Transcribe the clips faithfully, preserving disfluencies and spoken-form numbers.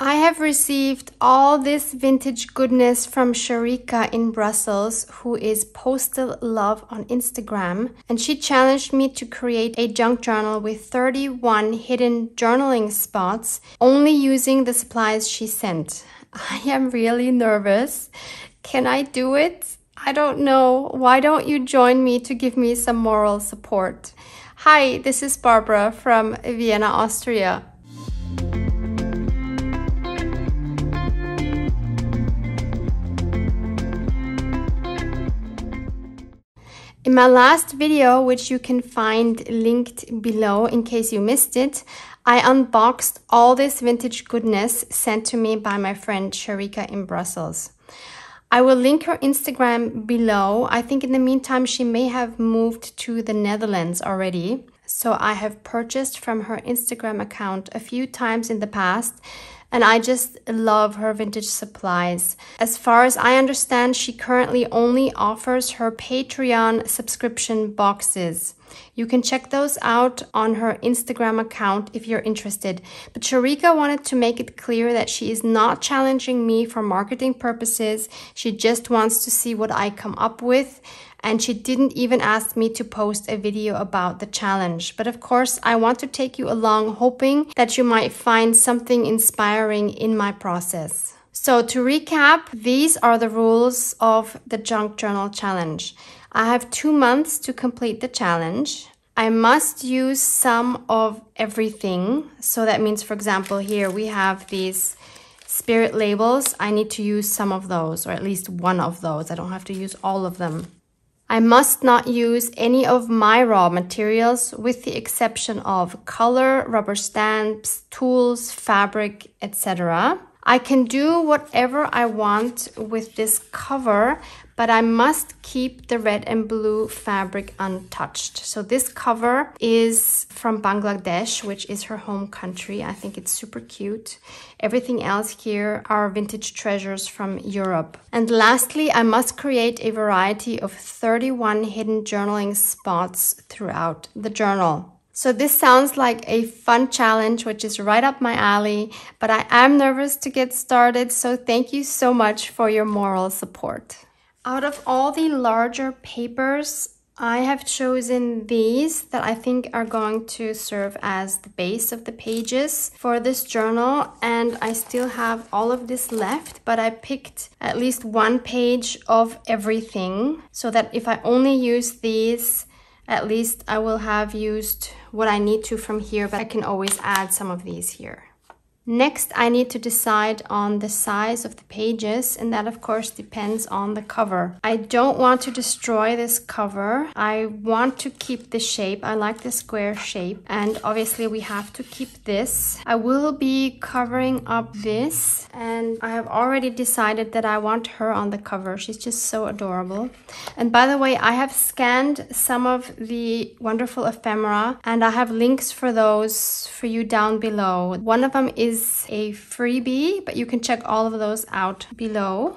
I have received all this vintage goodness from Shariqa in Brussels, who is Postal Love on Instagram, and she challenged me to create a junk journal with thirty-one hidden journaling spots, only using the supplies she sent. I am really nervous. Can I do it? I don't know. Why don't you join me to give me some moral support? Hi, this is Barbara from Vienna, Austria. In my last video, which you can find linked below in case you missed it, I unboxed all this vintage goodness sent to me by my friend Shariqa in Brussels. I will link her Instagram below. I think in the meantime, she may have moved to the Netherlands already. So I have purchased from her Instagram account a few times in the past, and I just love her vintage supplies. As far as I understand, she currently only offers her Patreon subscription boxes. You can check those out on her Instagram account if you're interested. But Shariqa wanted to make it clear that she is not challenging me for marketing purposes. She just wants to see what I come up with. And she didn't even ask me to post a video about the challenge. But of course, I want to take you along, hoping that you might find something inspiring in my process. So to recap, these are the rules of the Junk Journal Challenge. I have two months to complete the challenge. I must use some of everything. So that means, for example, here we have these spirit labels. I need to use some of those, or at least one of those. I don't have to use all of them. I must not use any of my raw materials with the exception of color, rubber stamps, tools, fabric, et cetera. I can do whatever I want with this cover, but I must keep the red and blue fabric untouched. So this cover is from Bangladesh, which is her home country. I think it's super cute. Everything else here are vintage treasures from Europe. And lastly, I must create a variety of thirty-one hidden journaling spots throughout the journal. So this sounds like a fun challenge, which is right up my alley, but I am nervous to get started. So thank you so much for your moral support. Out of all the larger papers, I have chosen these that I think are going to serve as the base of the pages for this journal. And I still have all of this left, but I picked at least one page of everything so that if I only use these, at least I will have used what I need to from here, but I can always add some of these here. Next, I need to decide on the size of the pages, and that of course depends on the cover. I don't want to destroy this cover. I want to keep the shape. I like the square shape, and obviously we have to keep this. I will be covering up this, and I have already decided that I want her on the cover. She's just so adorable. And by the way, I have scanned some of the wonderful ephemera, and I have links for those for you down below. One of them is a freebie, but you can check all of those out below.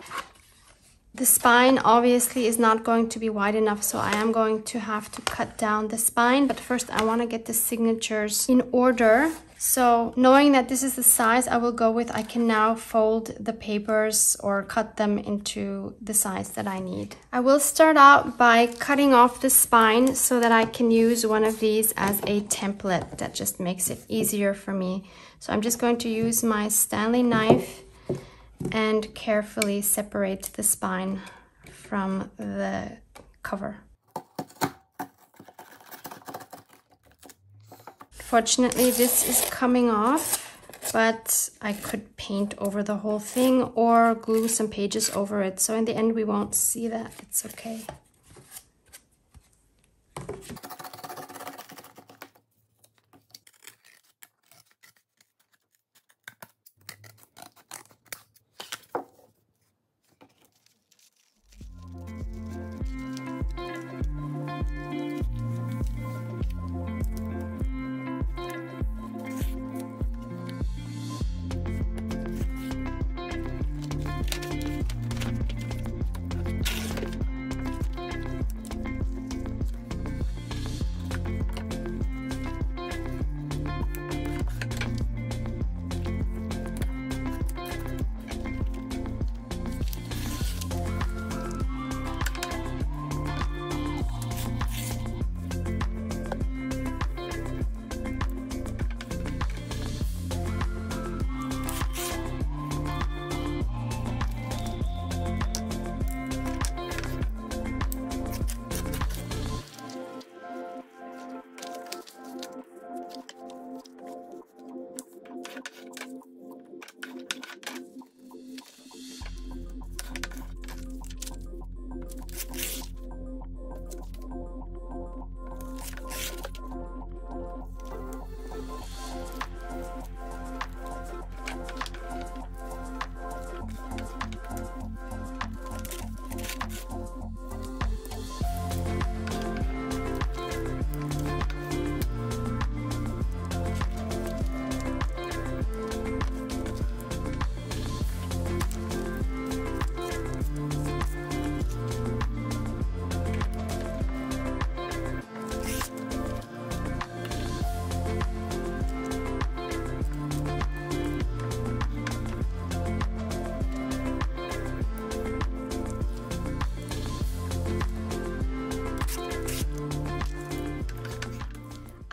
The spine obviously is not going to be wide enough, so I am going to have to cut down the spine, but first I want to get the signatures in order. So knowing that this is the size I will go with, I can now fold the papers or cut them into the size that I need. I will start out by cutting off the spine so that I can use one of these as a template. That just makes it easier for me. So I'm just going to use my Stanley knife and carefully separate the spine from the cover. Fortunately, this is coming off, but I could paint over the whole thing or glue some pages over it. So in the end, we won't see that. It's okay.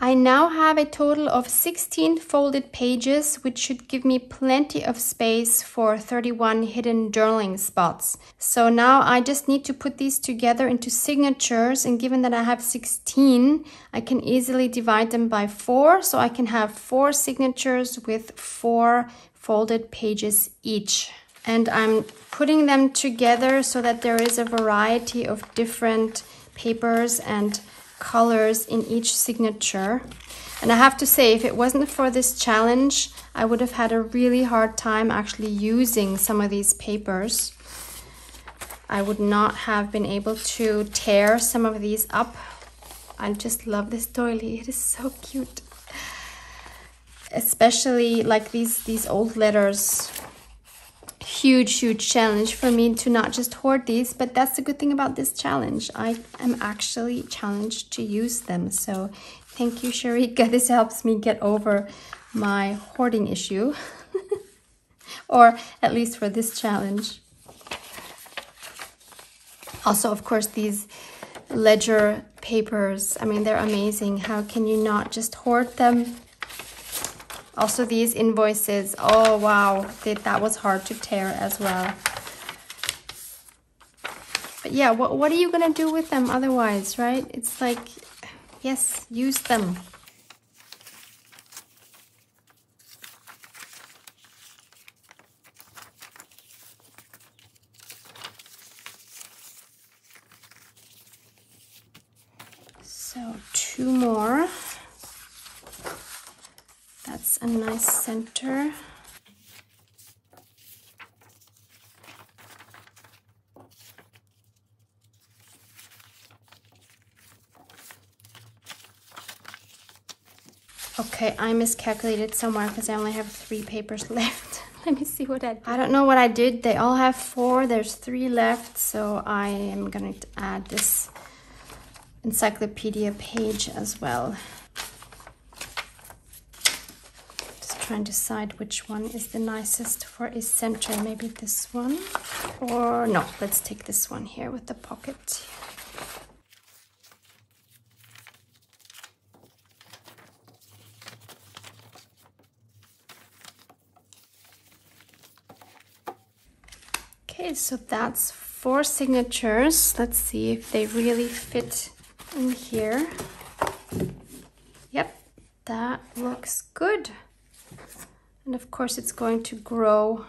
I now have a total of sixteen folded pages, which should give me plenty of space for thirty-one hidden journaling spots. So now I just need to put these together into signatures, and given that I have sixteen, I can easily divide them by four, so I can have four signatures with four folded pages each. And I'm putting them together so that there is a variety of different papers and colors in each signature. And I have to say, if it wasn't for this challenge, I would have had a really hard time actually using some of these papers. I would not have been able to tear some of these up. I just love this doily. It is so cute, especially like these these old letters. Huge, huge challenge for me to not just hoard these, but that's the good thing about this challenge. I am actually challenged to use them. So thank you, Shariqa. This helps me get over my hoarding issue, or at least for this challenge. Also, of course, these ledger papers, I mean, they're amazing. How can you not just hoard them? Also these invoices, oh wow, that was hard to tear as well. But yeah, what, what are you gonna do with them otherwise, right? It's like, yes, use them. So two more. That's a nice center. Okay, I miscalculated somewhere because I only have three papers left. Let me see what I did. I don't know what I did. They all have four. There's three left, so I am going to add this encyclopedia page as well. Trying to decide which one is the nicest for a center. Maybe this one, or no, let's take this one here with the pocket. Okay, so that's four signatures. Let's see if they really fit in here. Yep, that looks good. And of course it's going to grow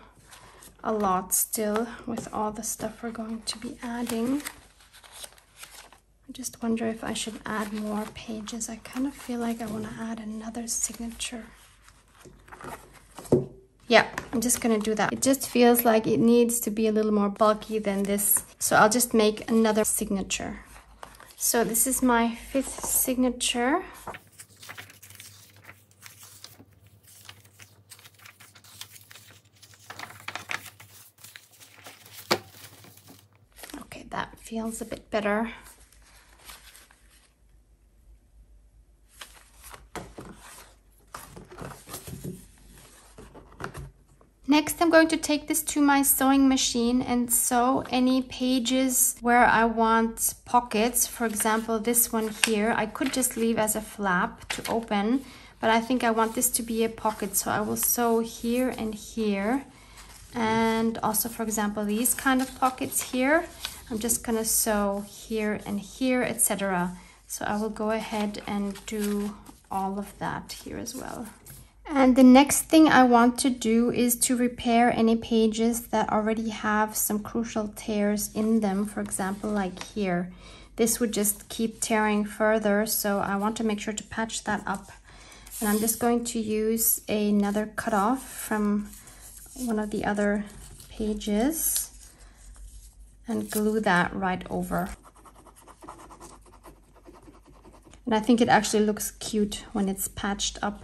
a lot still with all the stuff we're going to be adding. I just wonder if I should add more pages. I kind of feel like I want to add another signature. Yeah, I'm just gonna do that. It just feels like it needs to be a little more bulky than this. So I'll just make another signature. So this is my fifth signature. Feels a bit better. Next, I'm going to take this to my sewing machine and sew any pages where I want pockets. For example, this one here, I could just leave as a flap to open, but I think I want this to be a pocket, so I will sew here and here. And also, for example, these kind of pockets here. I'm just gonna sew here and here, et cetera. So I will go ahead and do all of that here as well. And the next thing I want to do is to repair any pages that already have some crucial tears in them, for example, like here. This would just keep tearing further, so I want to make sure to patch that up. And I'm just going to use another cutoff from one of the other pages and glue that right over. And I think it actually looks cute when it's patched up.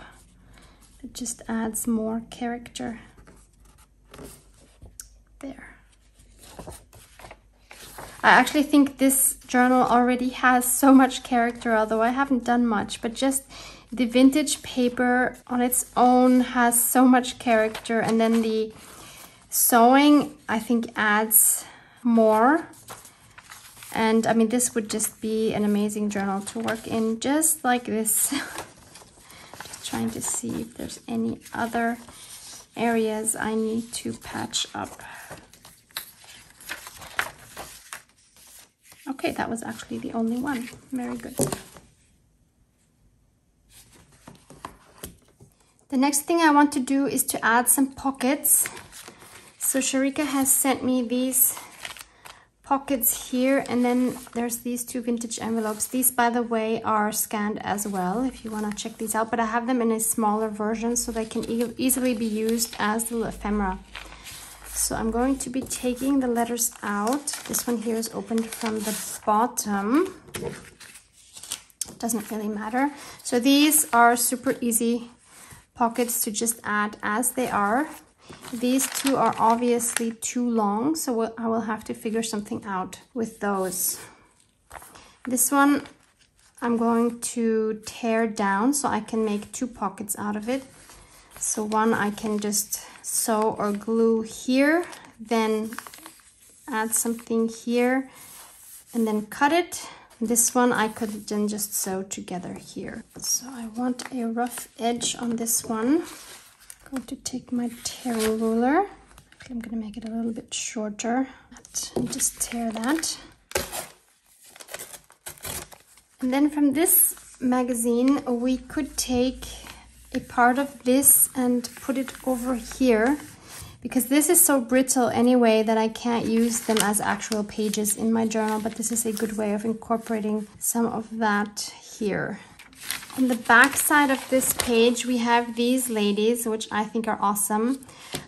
It just adds more character. There. I actually think this journal already has so much character, although I haven't done much, but just the vintage paper on its own has so much character, and then the sewing, I think, adds more. And I mean, this would just be an amazing journal to work in, just like this. trying to see if there's any other areas I need to patch up. Okay, that was actually the only one. Very good. The next thing I want to do is to add some pockets. So Shariqa has sent me these pockets here, and then there's these two vintage envelopes. These, by the way, are scanned as well if you want to check these out, but I have them in a smaller version so they can e easily be used as little ephemera. So I'm going to be taking the letters out. This one here is opened from the bottom. Doesn't really matter. So these are super easy pockets to just add as they are. These two are obviously too long, so we'll, I will have to figure something out with those. This one I'm going to tear down so I can make two pockets out of it. So one I can just sew or glue here, then add something here and then cut it. This one I could then just sew together here. So I want a rough edge on this one. I'm going to take my tearing ruler. I'm going to make it a little bit shorter and just tear that. And then from this magazine, we could take a part of this and put it over here, because this is so brittle anyway that I can't use them as actual pages in my journal, but this is a good way of incorporating some of that here. On the back side of this page, we have these ladies, which I think are awesome.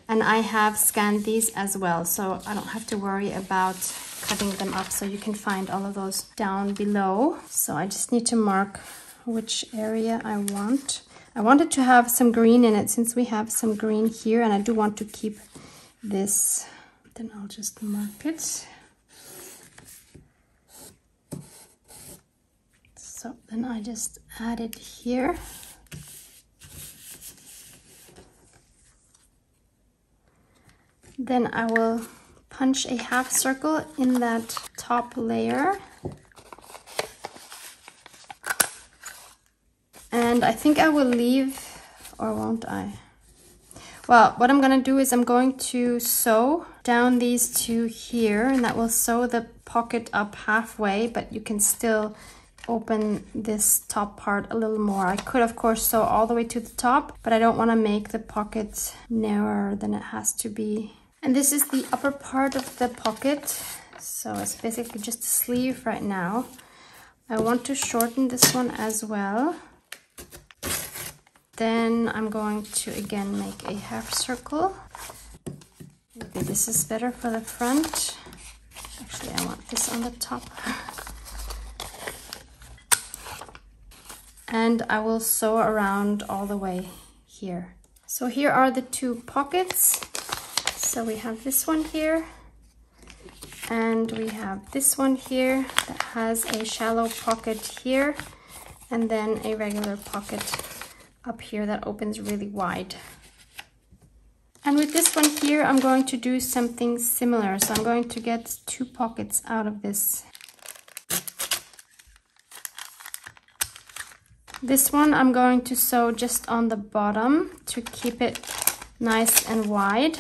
And I have scanned these as well, so I don't have to worry about cutting them up. So you can find all of those down below. So I just need to mark which area I want. I wanted to have some green in it since we have some green here, and I do want to keep this. Then I'll just mark it. So then I just add it here. Then I will punch a half circle in that top layer. And I think I will leave, or won't I? Well, what I'm gonna do is I'm going to sew down these two here, and that will sew the pocket up halfway, but you can still open this top part a little more. I could of course sew all the way to the top, but I don't want to make the pocket narrower than it has to be. And this is the upper part of the pocket, so it's basically just a sleeve right now. I want to shorten this one as well. Then I'm going to again make a half circle. Maybe this is better for the front. Actually, I want this on the top. And I will sew around all the way here. So here are the two pockets. So we have this one here, and we have this one here that has a shallow pocket here, and then a regular pocket up here that opens really wide. And with this one here, I'm going to do something similar. So I'm going to get two pockets out of this. This one I'm going to sew just on the bottom to keep it nice and wide.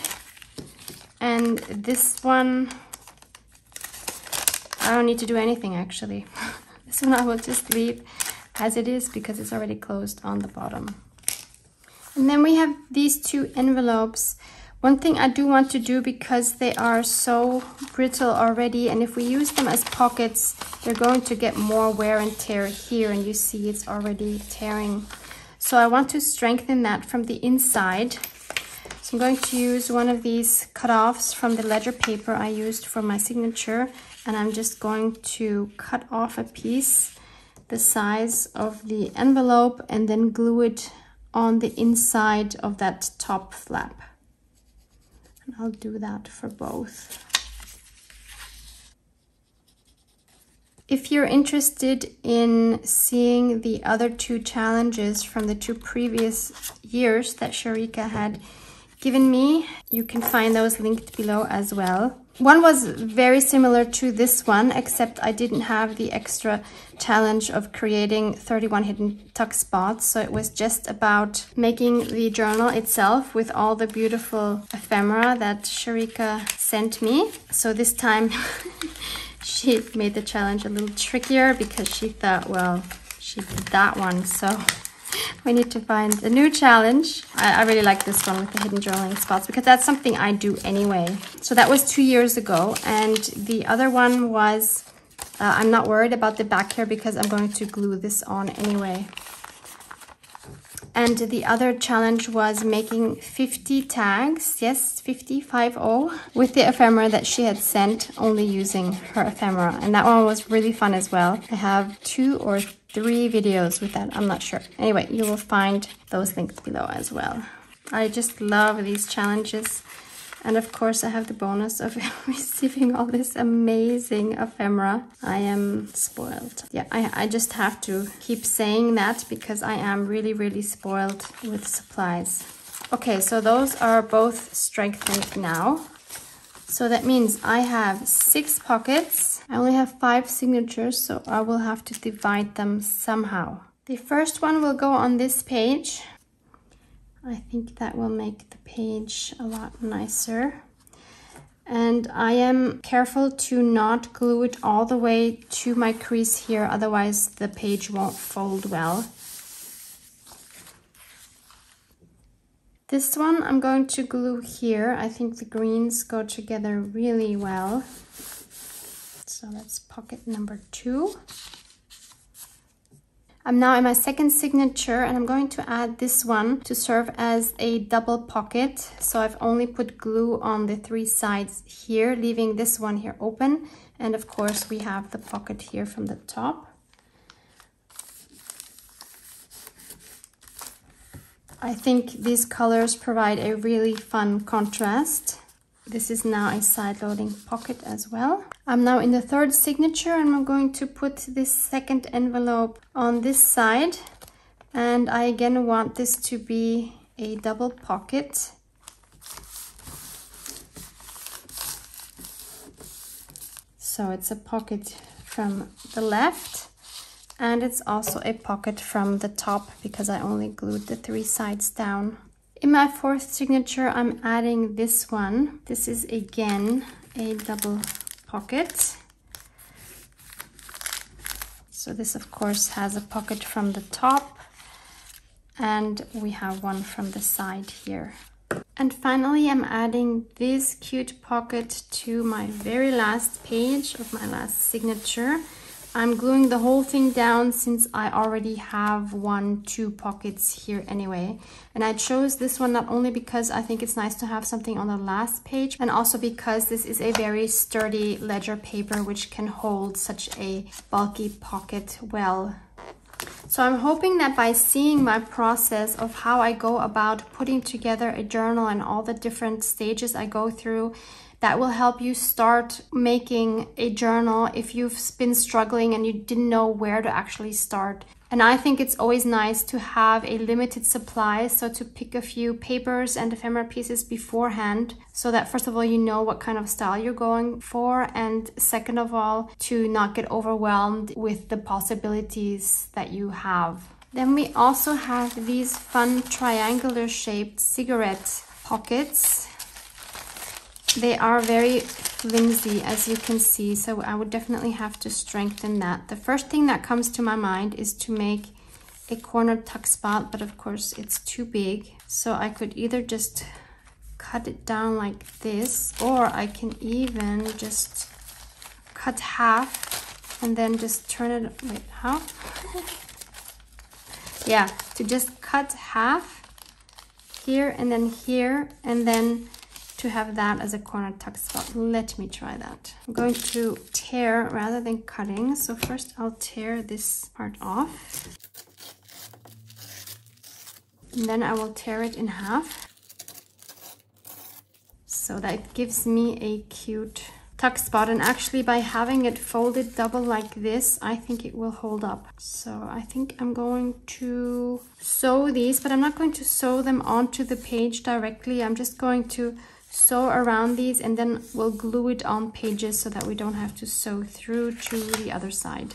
And this one, I don't need to do anything actually. This one I will just leave as it is because it's already closed on the bottom. And then we have these two envelopes. One thing I do want to do, because they are so brittle already, and if we use them as pockets, they're going to get more wear and tear here, and you see it's already tearing. So I want to strengthen that from the inside. So I'm going to use one of these cut-offs from the ledger paper I used for my signature, and I'm just going to cut off a piece the size of the envelope and then glue it on the inside of that top flap. I'll do that for both. If you're interested in seeing the other two challenges from the two previous years that Shariqa had given me, you can find those linked below as well. One was very similar to this one, except I didn't have the extra challenge of creating thirty-one hidden tuck spots. So it was just about making the journal itself with all the beautiful ephemera that Shariqa sent me. So this time she made the challenge a little trickier because she thought, well, she did that one, so we need to find a new challenge. I, I really like this one with the hidden journaling spots because that's something I do anyway. So that was two years ago. And the other one was, uh, I'm not worried about the back here because I'm going to glue this on anyway. And the other challenge was making fifty tags, yes, fifty, five oh, with the ephemera that she had sent, only using her ephemera. And that one was really fun as well. I have two or three three videos with that, I'm not sure. Anyway, you will find those links below as well. I just love these challenges. And of course, I have the bonus of receiving all this amazing ephemera. I am spoiled. Yeah, I, I just have to keep saying that because I am really, really spoiled with supplies. Okay, so those are both strengthened now. So that means I have six pockets. I only have five signatures, so I will have to divide them somehow. The first one will go on this page. I think that will make the page a lot nicer. And I am careful to not glue it all the way to my crease here, otherwise the page won't fold well. This one I'm going to glue here. I think the greens go together really well. So that's pocket number two. I'm now in my second signature and I'm going to add this one to serve as a double pocket. So I've only put glue on the three sides here, leaving this one here open. And of course we have the pocket here from the top. I think these colors provide a really fun contrast. This is now a side-loading pocket as well. I'm now in the third signature and I'm going to put this second envelope on this side. And I again want this to be a double pocket. So it's a pocket from the left. And it's also a pocket from the top because I only glued the three sides down. In my fourth signature, I'm adding this one. This is again a double pocket. So this of course has a pocket from the top and we have one from the side here. And finally, I'm adding this cute pocket to my very last page of my last signature. I'm gluing the whole thing down since I already have one, two pockets here anyway. And I chose this one not only because I think it's nice to have something on the last page, and also because this is a very sturdy ledger paper which can hold such a bulky pocket well. So I'm hoping that by seeing my process of how I go about putting together a journal and all the different stages I go through, that will help you start making a journal if you've been struggling and you didn't know where to actually start. And I think it's always nice to have a limited supply, so to pick a few papers and ephemera pieces beforehand, so that first of all, you know what kind of style you're going for, and second of all, to not get overwhelmed with the possibilities that you have. Then we also have these fun triangular shaped cigarette pockets. They are very flimsy, as you can see, so I would definitely have to strengthen that. The first thing that comes to my mind is to make a corner tuck spot, but of course it's too big. So I could either just cut it down like this, or I can even just cut half and then just turn it, wait, how? Yeah, to just cut half here and then here and then to have that as a corner tuck spot. Let me try that. I'm going to tear rather than cutting. So first I'll tear this part off. And then I will tear it in half. So that gives me a cute tuck spot. And actually by having it folded double like this, I think it will hold up. So I think I'm going to sew these, but I'm not going to sew them onto the page directly. I'm just going to sew around these, and then we'll glue it on pages so that we don't have to sew through to the other side.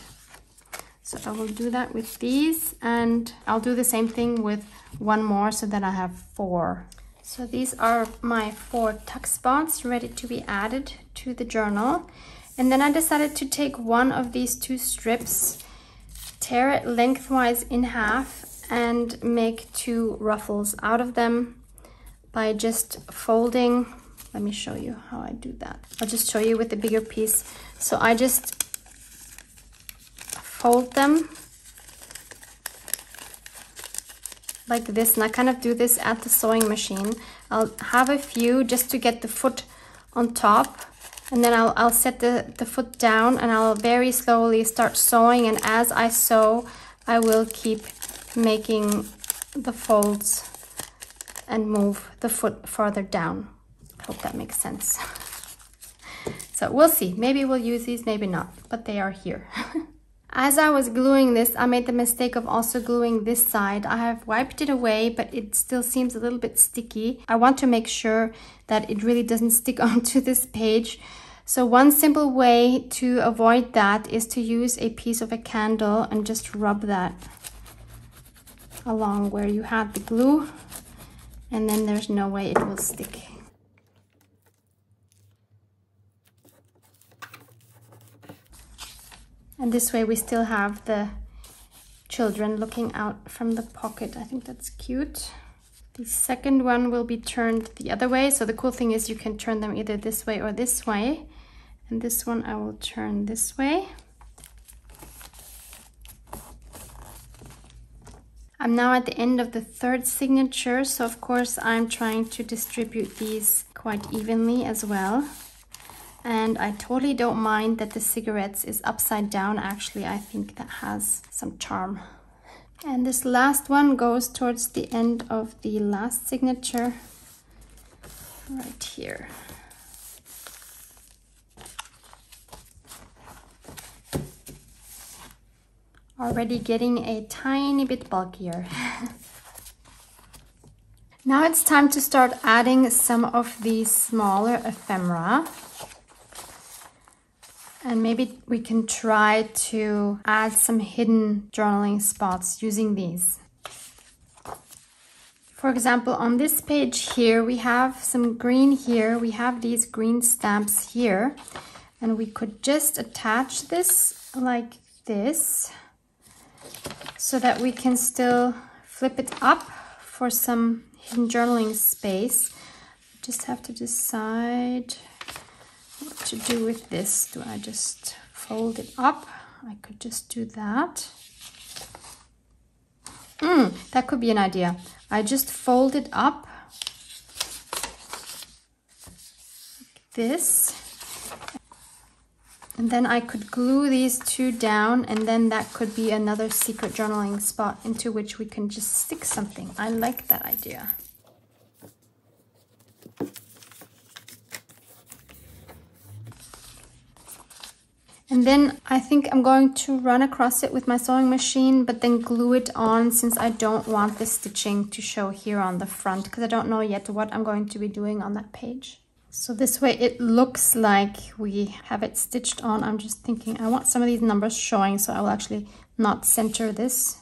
So I will do that with these, and I'll do the same thing with one more so that I have four. So these are my four tuck spots ready to be added to the journal. And then I decided to take one of these two strips, tear it lengthwise in half, and make two ruffles out of them by just folding. Let me show you how I do that. I'll just show you with the bigger piece. So I just fold them like this, and I kind of do this at the sewing machine. I'll have a few just to get the foot on top, and then I'll, I'll set the, the foot down, and I'll very slowly start sewing, and as I sew I will keep making the folds and move the foot farther down. I hope that makes sense. So we'll see, maybe we'll use these, maybe not, but they are here. As I was gluing this, I made the mistake of also gluing this side. I have wiped it away, but it still seems a little bit sticky. I want to make sure that it really doesn't stick onto this page. So one simple way to avoid that is to use a piece of a candle and just rub that along where you had the glue, and then there's no way it will stick. And this way we still have the children looking out from the pocket. I think that's cute. The second one will be turned the other way. So the cool thing is you can turn them either this way or this way. And this one I will turn this way. I'm now at the end of the third signature. So of course I'm trying to distribute these quite evenly as well. And I totally don't mind that the cigarettes is upside down. Actually, I think that has some charm. And this last one goes towards the end of the last signature, right here. Already getting a tiny bit bulkier. Now it's time to start adding some of these smaller ephemera. And maybe we can try to add some hidden journaling spots using these. For example, on this page here, we have some green here. We have these green stamps here. And we could just attach this like this so that we can still flip it up for some hidden journaling space. Just have to decide what to do with this. Do I just fold it up? I could just do that. Mm, that could be an idea. I just fold it up like this, and then I could glue these two down, and then that could be another secret journaling spot into which we can just stick something. I like that idea. And then I think I'm going to run across it with my sewing machine, but then glue it on, since I don't want the stitching to show here on the front, because I don't know yet what I'm going to be doing on that page. So this way it looks like we have it stitched on. I'm just thinking I want some of these numbers showing, so I will actually not center this.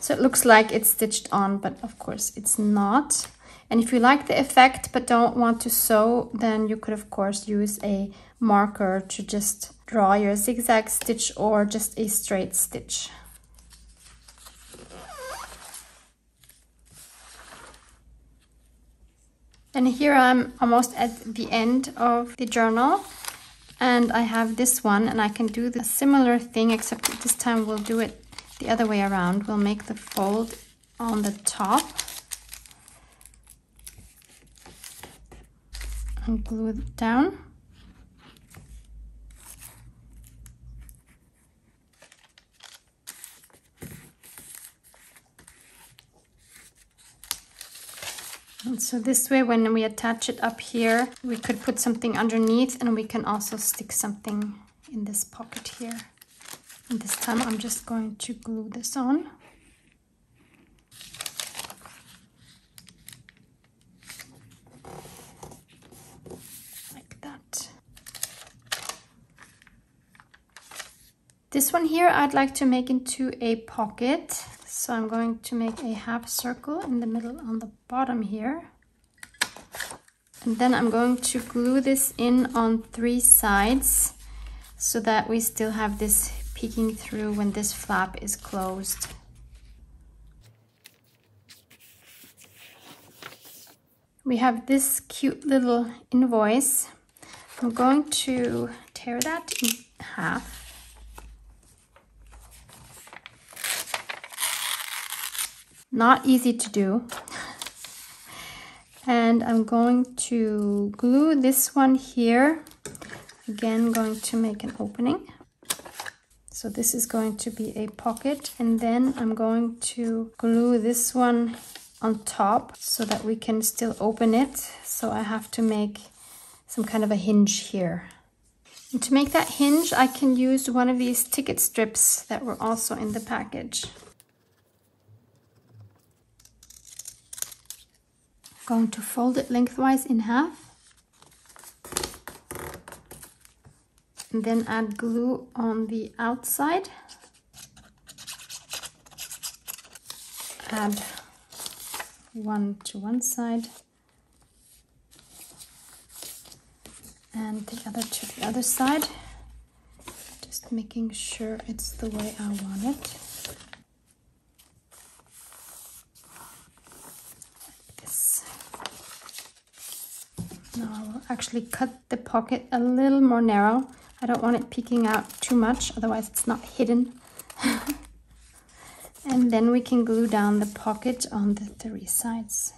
So it looks like it's stitched on, but of course it's not. And if you like the effect but don't want to sew, then you could of course use a marker to just draw your zigzag stitch or just a straight stitch. And here I'm almost at the end of the journal, and I have this one, and I can do the similar thing, except that this time we'll do it the other way around. We'll make the fold on the top and glue it down. And so this way, when we attach it up here, we could put something underneath, and we can also stick something in this pocket here. And this time I'm just going to glue this on. This one here I'd like to make into a pocket. So I'm going to make a half circle in the middle on the bottom here. And then I'm going to glue this in on three sides so that we still have this peeking through when this flap is closed. We have this cute little invoice. I'm going to tear that in half. Not easy to do. And I'm going to glue this one here. Again, going to make an opening. So this is going to be a pocket. And then I'm going to glue this one on top so that we can still open it. So I have to make some kind of a hinge here. And to make that hinge, I can use one of these ticket strips that were also in the package. Going to fold it lengthwise in half and then add glue on the outside. Add one to one side and the other to the other side, just making sure it's the way I want it. Actually cut the pocket a little more narrow. I don't want it peeking out too much, otherwise it's not hidden. And then we can glue down the pocket on the three sides.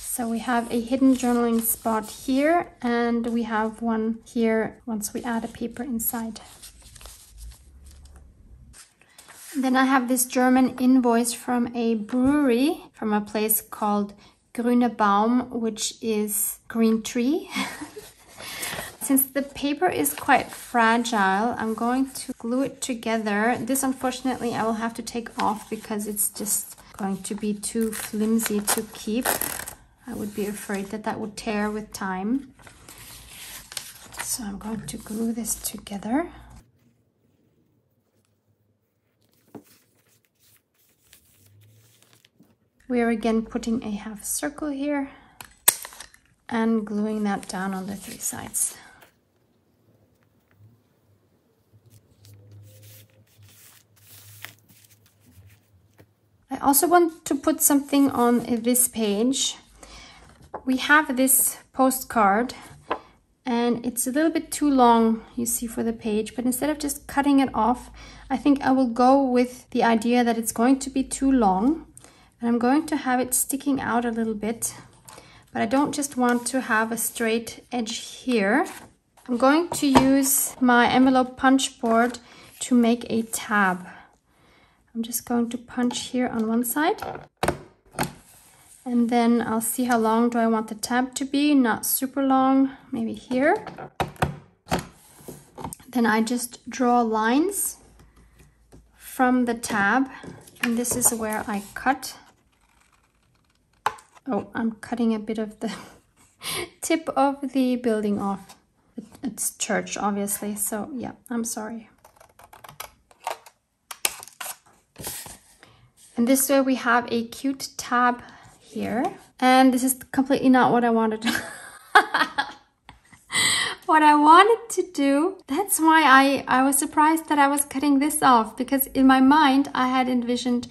So we have a hidden journaling spot here, and we have one here once we add a paper inside. Then I have this German invoice from a brewery, from a place called Grüne Baum, which is green tree. Since the paper is quite fragile, I'm going to glue it together. This, unfortunately, I will have to take off because it's just going to be too flimsy to keep. I would be afraid that that would tear with time. So I'm going to glue this together. We are again putting a half circle here and gluing that down on the three sides. I also want to put something on this page. We have this postcard and it's a little bit too long, you see, for the page, but instead of just cutting it off, I think I will go with the idea that it's going to be too long. And I'm going to have it sticking out a little bit, but I don't just want to have a straight edge here. I'm going to use my envelope punch board to make a tab. I'm just going to punch here on one side. And then I'll see how long do I want the tab to be, not super long, maybe here. Then I just draw lines from the tab, and this is where I cut. Oh, I'm cutting a bit of the tip of the building off. It's church, obviously, so yeah, I'm sorry. And this way we have a cute tab here. And this is completely not what I wanted. What I wanted to do, that's why I, I was surprised that I was cutting this off, because in my mind I had envisioned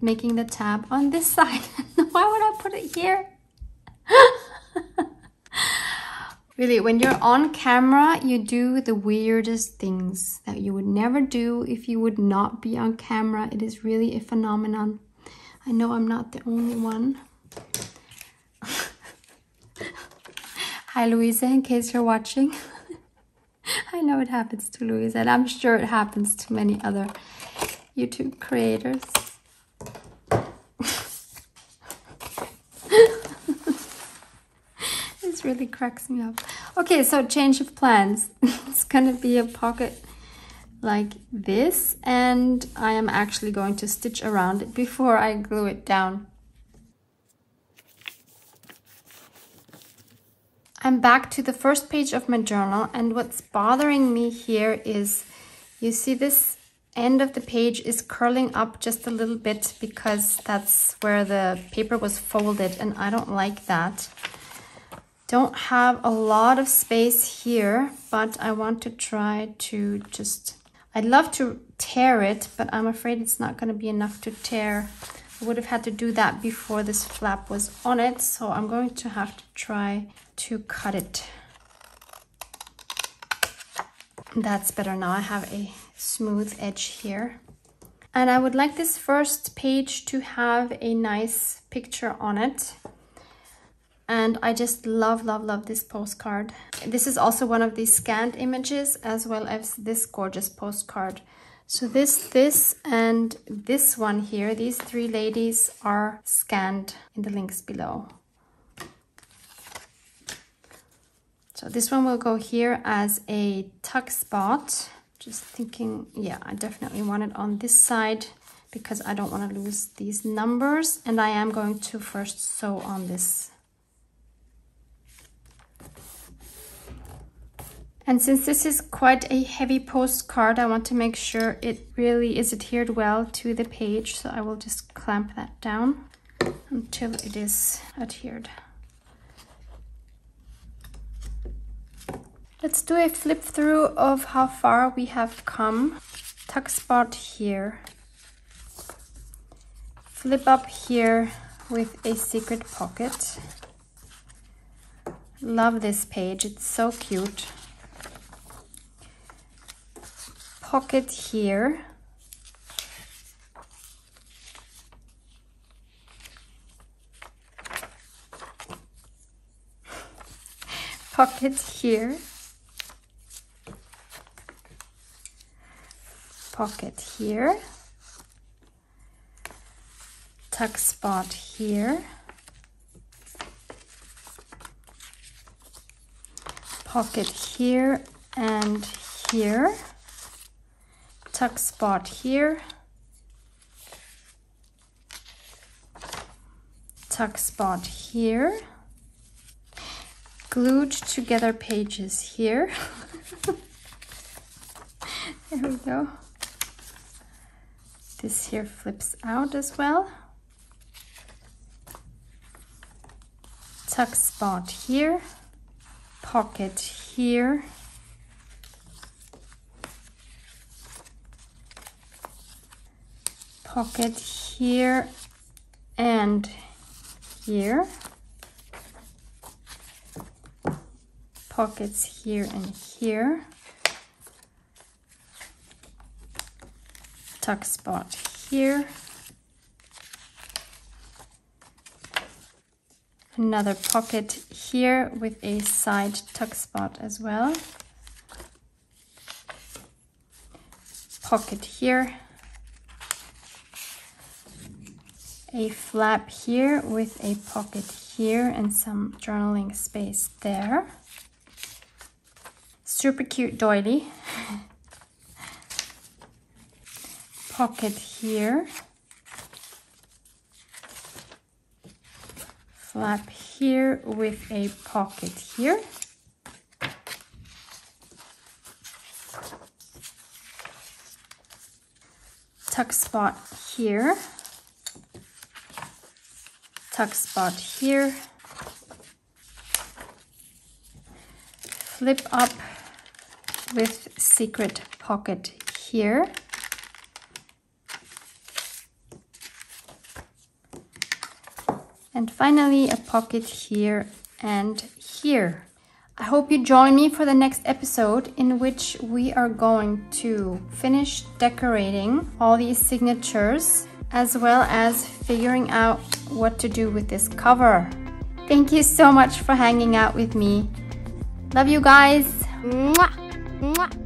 making the tab on this side. Why would I put it here? Really, when you're on camera, you do the weirdest things that you would never do if you would not be on camera. It is really a phenomenon. I know I'm not the only one. Hi, Louisa, in case you're watching. I know it happens to Louisa, and I'm sure it happens to many other YouTube creators. This really cracks me up. Okay, so change of plans. It's gonna be a pocket like this, and I am actually going to stitch around it before I glue it down. I'm back to the first page of my journal, and what's bothering me here is, you see this end of the page is curling up just a little bit because that's where the paper was folded, and I don't like that. Don't have a lot of space here, but I want to try to just, I'd love to tear it, but I'm afraid it's not going to be enough to tear. I would have had to do that before this flap was on it, so I'm going to have to try to cut it. That's better now. I have a smooth edge here. And I would like this first page to have a nice picture on it. And I just love, love, love this postcard. This is also one of these scanned images, as well as this gorgeous postcard. So this, this, and this one here, these three ladies are scanned in the links below. So this one will go here as a tuck spot. Just thinking, yeah, I definitely want it on this side because I don't want to lose these numbers. And I am going to first sew on this. And since this is quite a heavy postcard, I want to make sure it really is adhered well to the page. So I will just clamp that down until it is adhered. Let's do a flip through of how far we have come. Tuck spot here. Flip up here with a secret pocket. Love this page, it's so cute. Pocket here, pocket here, pocket here, tuck spot here, pocket here and here. Tuck spot here, tuck spot here, glued together pages here, there we go, this here flips out as well, tuck spot here, pocket here, pocket here and here, pockets here and here, tuck spot here, another pocket here with a side tuck spot as well, pocket here, a flap here with a pocket here and some journaling space there. Super cute doily. Pocket here. Flap here with a pocket here. Tuck spot here. Tuck spot here, flip up with secret pocket here, and finally a pocket here and here. I hope you join me for the next episode, in which we are going to finish decorating all these signatures, as well as figuring out what to do with this cover. Thank you so much for hanging out with me. Love you guys. Mwah. Mwah.